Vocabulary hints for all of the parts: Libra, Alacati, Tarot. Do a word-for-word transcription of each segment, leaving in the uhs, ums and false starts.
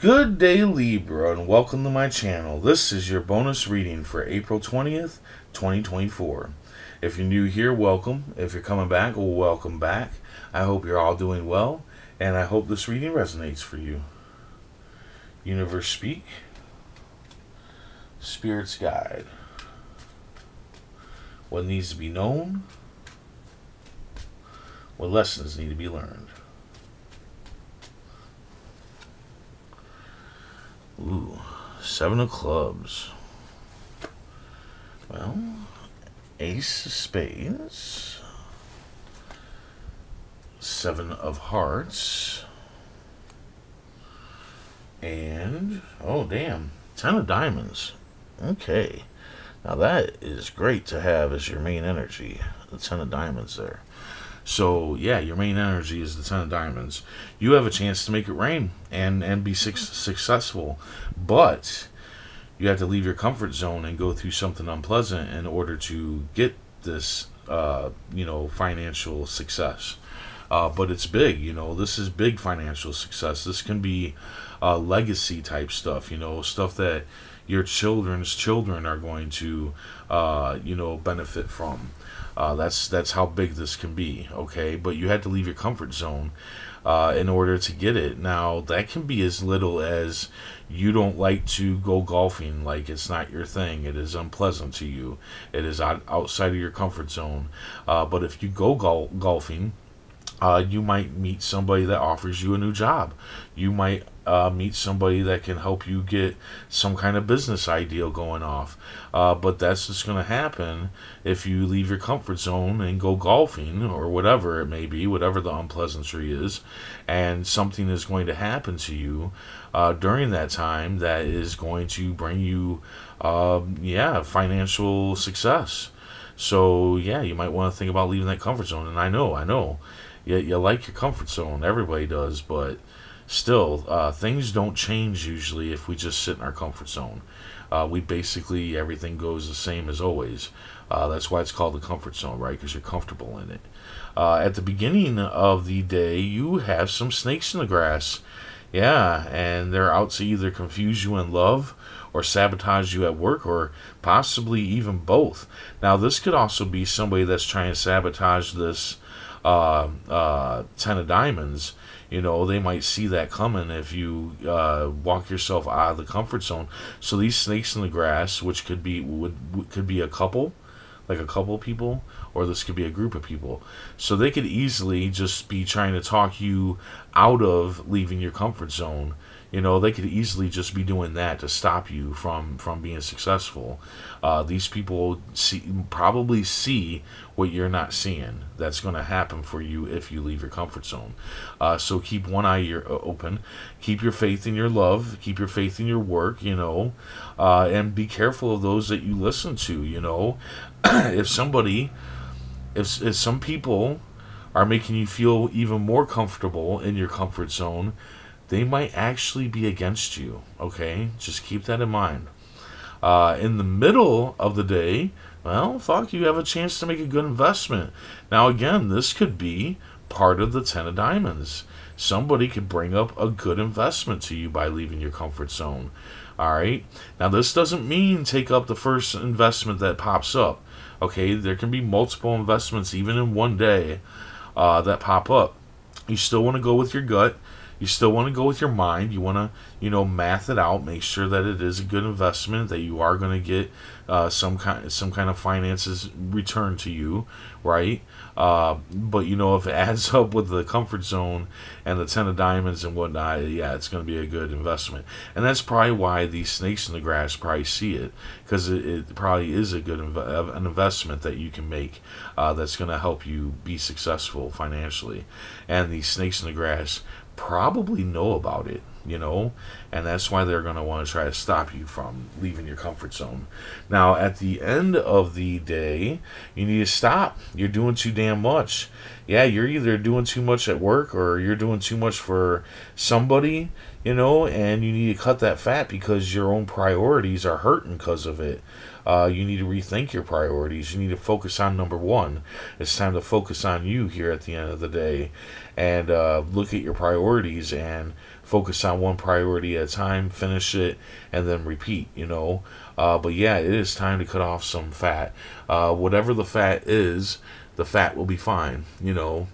Good day, Libra, and welcome to my channel. This is your bonus reading for April twentieth, twenty twenty-four. If you're new here, welcome. If you're coming back, well, welcome back. I hope you're all doing well, and I hope this reading resonates for you. Universe speak. Spirit's guide. What needs to be known? What lessons need to be learned? Ooh, seven of clubs. Well, ace of spades. Seven of hearts. And, oh damn, ten of diamonds. Okay. Now that is great to have as your main energy. The ten of diamonds there. So, yeah, your main energy is the ten of diamonds. You have a chance to make it rain and, and be su successful. But you have to leave your comfort zone and go through something unpleasant in order to get this, uh, you know, financial success. Uh, but it's big, you know. This is big financial success. This can be uh, legacy type stuff, you know, stuff that your children's children are going to, uh, you know, benefit from. Uh, that's that's how big this can be, okay? But you had to leave your comfort zone uh, in order to get it. Now, that can be as little as you don't like to go golfing, like it's not your thing. It is unpleasant to you. It is out, outside of your comfort zone. Uh, but if you go gol golfing, uh, you might meet somebody that offers you a new job. You might uh, meet somebody that can help you get some kind of business idea going off. Uh, but that's just going to happen if you leave your comfort zone and go golfing or whatever it may be, whatever the unpleasantry is, and something is going to happen to you uh, during that time that is going to bring you, uh, yeah, financial success. So, yeah, you might want to think about leaving that comfort zone. And I know, I know. You, you like your comfort zone. Everybody does. But still, uh, things don't change usually if we just sit in our comfort zone. Uh, we basically, everything goes the same as always. Uh, that's why it's called the comfort zone, right? Because you're comfortable in it. Uh, at the beginning of the day, you have some snakes in the grass. Yeah, and they're out to either confuse you in love or sabotage you at work, or possibly even both. Now, this could also be somebody that's trying to sabotage this Uh, uh, ten of diamonds. You know, they might see that coming if you uh, walk yourself out of the comfort zone. So these snakes in the grass, which could be would could be a couple, like a couple people, or this could be a group of people. So they could easily just be trying to talk you out of leaving your comfort zone. You know, they could easily just be doing that to stop you from, from being successful. Uh, these people see, probably see what you're not seeing. That's going to happen for you if you leave your comfort zone. Uh, so keep one eye open. Keep your faith in your love. Keep your faith in your work, you know. Uh, and be careful of those that you listen to, you know. if somebody, if, if some people are making you feel even more comfortable in your comfort zone, they might actually be against you, okay? Just keep that in mind. Uh, in the middle of the day, well, fuck, you have a chance to make a good investment. Now, again, this could be part of the ten of diamonds. Somebody could bring up a good investment to you by leaving your comfort zone, all right? Now, this doesn't mean take up the first investment that pops up, okay? There can be multiple investments, even in one day, uh, that pop up. You still want to go with your gut. You still want to go with your mind. You want to, you know, math it out. Make sure that it is a good investment, that you are going to get uh, some kind, some kind of finances returned to you, right? Uh, but you know, if it adds up with the comfort zone and the ten of diamonds and whatnot, yeah, it's going to be a good investment. And that's probably why these snakes in the grass probably see it, because it, it probably is a good inv an investment that you can make uh, that's going to help you be successful financially. And these snakes in the grass probably know about it, you know, and that's why they're going to want to try to stop you from leaving your comfort zone. Now, at the end of the day, you need to stop. You're doing too damn much. Yeah, you're either doing too much at work or you're doing too much for somebody, you know, and you need to cut that fat because your own priorities are hurting because of it. Uh, you need to rethink your priorities. You need to focus on number one. It's time to focus on you here at the end of the day, and uh, look at your priorities and focus on one priority at a time, finish it, and then repeat, you know. Uh, but yeah, it is time to cut off some fat. Uh, whatever the fat is, the fat will be fine, you know.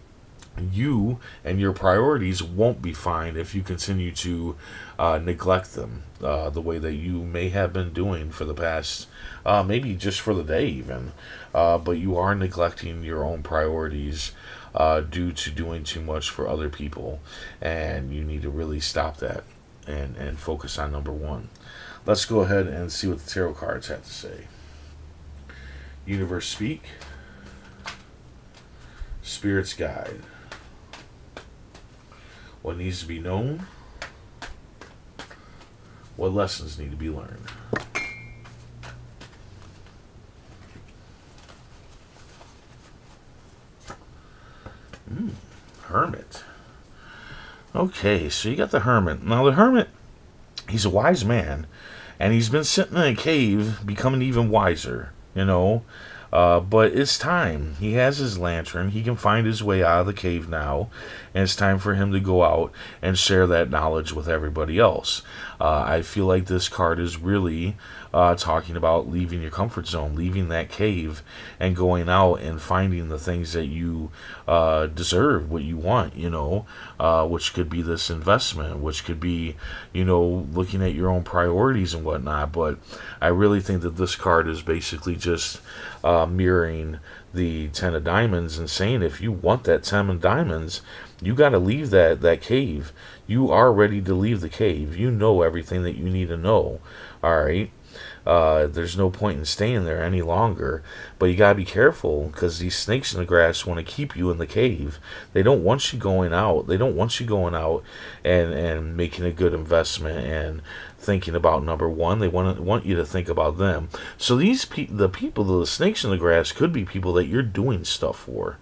You and your priorities won't be fine if you continue to uh, neglect them uh, the way that you may have been doing for the past, uh, maybe just for the day even. Uh, but you are neglecting your own priorities uh, due to doing too much for other people. And you need to really stop that and, and focus on number one. Let's go ahead and see what the tarot cards have to say. Universe speak. Spirit's guide. What needs to be known? What lessons need to be learned? Mm, Hermit. Okay, so you got the Hermit. Now the Hermit, he's a wise man, and he's been sitting in a cave becoming even wiser, you know. Uh, but it's time. He has his lantern. He can find his way out of the cave now. And it's time for him to go out and share that knowledge with everybody else. Uh, I feel like this card is really uh, talking about leaving your comfort zone, leaving that cave, and going out and finding the things that you uh, deserve, what you want, you know, uh, which could be this investment, which could be, you know, looking at your own priorities and whatnot. But I really think that this card is basically just Uh, mirroring the ten of diamonds and saying, if you want that ten of diamonds, you got to leave that that cave. You are ready to leave the cave. You know everything that you need to know. All right, uh, there's no point in staying there any longer. But you gotta be careful, because these snakes in the grass want to keep you in the cave. They don't want you going out. They don't want you going out and and making a good investment and thinking about number one. They want to, want you to think about them. So these pe the people, the snakes in the grass, could be people that you're doing stuff for.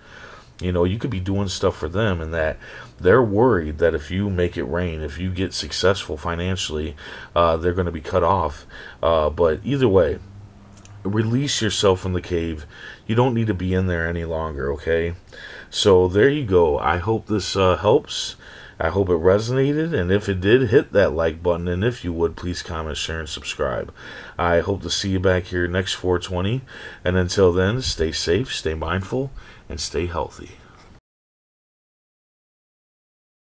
You know, you could be doing stuff for them, and that they're worried that if you make it rain, if you get successful financially, uh, they're going to be cut off. Uh, but either way, release yourself from the cave. You don't need to be in there any longer, okay? So there you go. I hope this uh, helps. I hope it resonated, and if it did, hit that like button, and if you would, please comment, share, and subscribe. I hope to see you back here next four twenty, and until then, stay safe, stay mindful, and stay healthy.